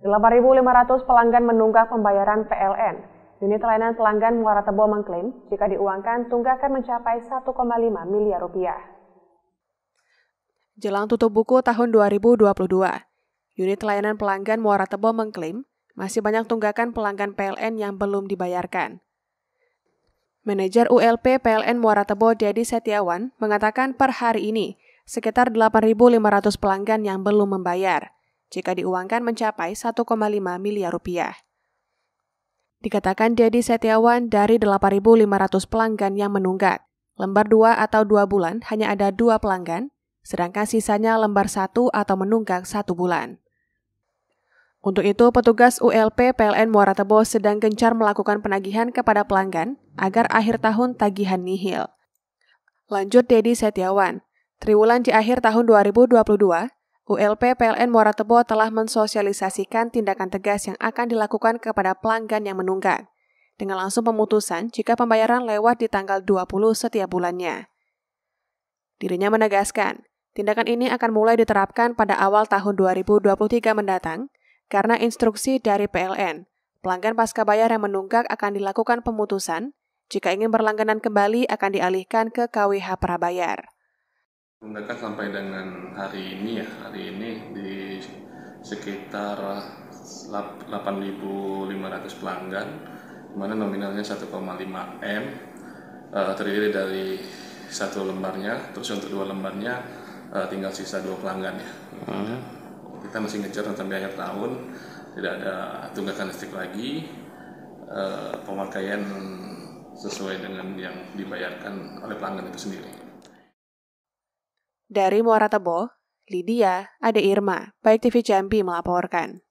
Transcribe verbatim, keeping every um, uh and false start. delapan ribu lima ratus pelanggan menunggak pembayaran P L N. Unit layanan pelanggan Muara Tebo mengklaim jika diuangkan tunggakan mencapai satu koma lima miliar rupiah. Jelang tutup buku tahun dua ribu dua puluh dua, unit layanan pelanggan Muara Tebo mengklaim masih banyak tunggakan pelanggan P L N yang belum dibayarkan. Manajer U L P P L N Muara Tebo Daddy Setiawan mengatakan per hari ini sekitar delapan ribu lima ratus pelanggan yang belum membayar. Jika diuangkan mencapai satu koma lima miliar rupiah. Dikatakan Daddy Setiawan dari delapan ribu lima ratus pelanggan yang menunggak, lembar dua atau dua bulan hanya ada dua pelanggan, sedangkan sisanya lembar satu atau menunggak satu bulan. Untuk itu, petugas U L P P L N Muara Tebo sedang gencar melakukan penagihan kepada pelanggan agar akhir tahun tagihan nihil. Lanjut Daddy Setiawan, triwulan di akhir tahun dua ribu dua puluh dua, U L P P L N Muara Tebo telah mensosialisasikan tindakan tegas yang akan dilakukan kepada pelanggan yang menunggak, dengan langsung pemutusan jika pembayaran lewat di tanggal dua puluh setiap bulannya. Dirinya menegaskan, tindakan ini akan mulai diterapkan pada awal tahun dua ribu dua puluh tiga mendatang, karena instruksi dari P L N, pelanggan pascabayar yang menunggak akan dilakukan pemutusan, jika ingin berlangganan kembali akan dialihkan ke K W H prabayar. Mereka sampai dengan hari ini ya, hari ini di sekitar delapan ribu lima ratus pelanggan, dimana nominalnya satu koma lima M, uh, terdiri dari satu lembarnya, terus untuk dua lembarnya uh, tinggal sisa dua pelanggan ya. Hmm. Kita masih ngejar sampai akhir tahun, tidak ada tunggakan listrik lagi, uh, pemakaian sesuai dengan yang dibayarkan oleh pelanggan itu sendiri. Dari Muara Tebo, Lydia, Ade Irma, baik T V Jambi melaporkan.